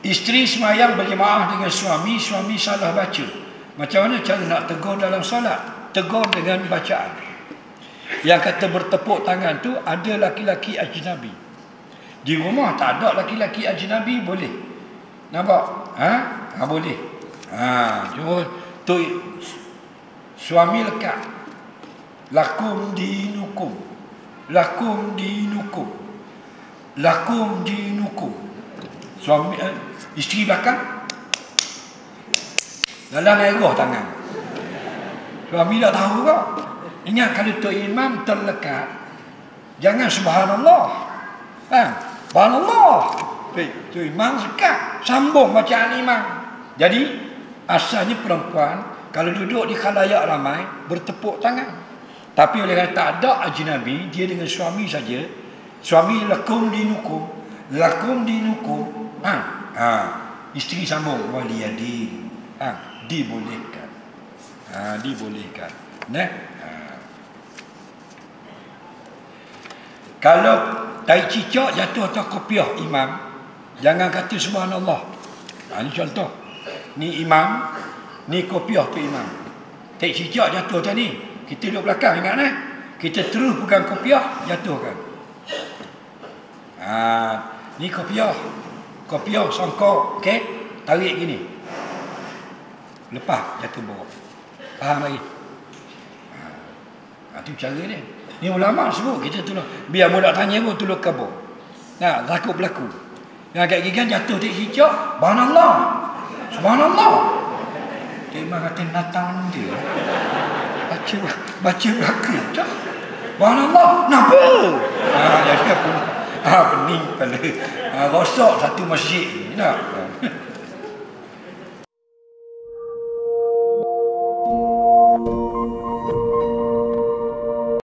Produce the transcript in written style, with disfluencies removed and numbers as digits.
Isteri semayang berjemaah dengan suami, suami salah baca. Macam mana cara nak tegur dalam solat? Tegur dengan bacaan. Yang kata bertepuk tangan tu ada laki-laki ajnabi. Di rumah tak ada laki-laki ajnabi boleh. Nampak? Ha? Ha boleh. Ha, cuma tu suami lekat. Lakum dinukum. Lakum dinukum. Lakum dinukum. Suami isteri belakang dalam error tangan. Suami tak tahu kau. Ingat kalau Tok Imam terlekat, jangan subhanallah. Ha, subhanallah. Tok Imam sekat, sambung bacaan imam. Jadi asalnya perempuan kalau duduk di khalayak ramai bertepuk tangan. Tapi oleh kerana tak ada ajnabi, dia dengan suami saja. Suami lakum dinukum, lakum dinukum. Ha, ha. Isteri sambung waliyadi. Ha, dibolehkan. Ha, dibolehkan. Nah. Ha. Kalau tai cicak jatuh atas kopiah imam, jangan kata subhanallah. Ha, ni contoh. Ni imam, ni kopiah tu imam. Tai cicak jatuh tadi. Kita duduk belakang ingat nah. Kita terus pegang kopiah, jatuhkan. Ha, ni kopiah. Kopiah songkok, okey? Tarik gini. Lepas jatuh bawah. Faham lagi? Ha, itu cara dia. Ni ulama sebut kita tolong. Biar budak tanya pun tolong kabur. Nah, takut berlaku. Yang agak gigan jatuh tak hijau. Subhanallah. Subhanallah. Dia memang kata natang dia. Baca, baca belaka. Subhanallah. Kenapa? Ha, jadi aku. Ha, pening kepala. Ha, rosak satu masjid ni. Nak?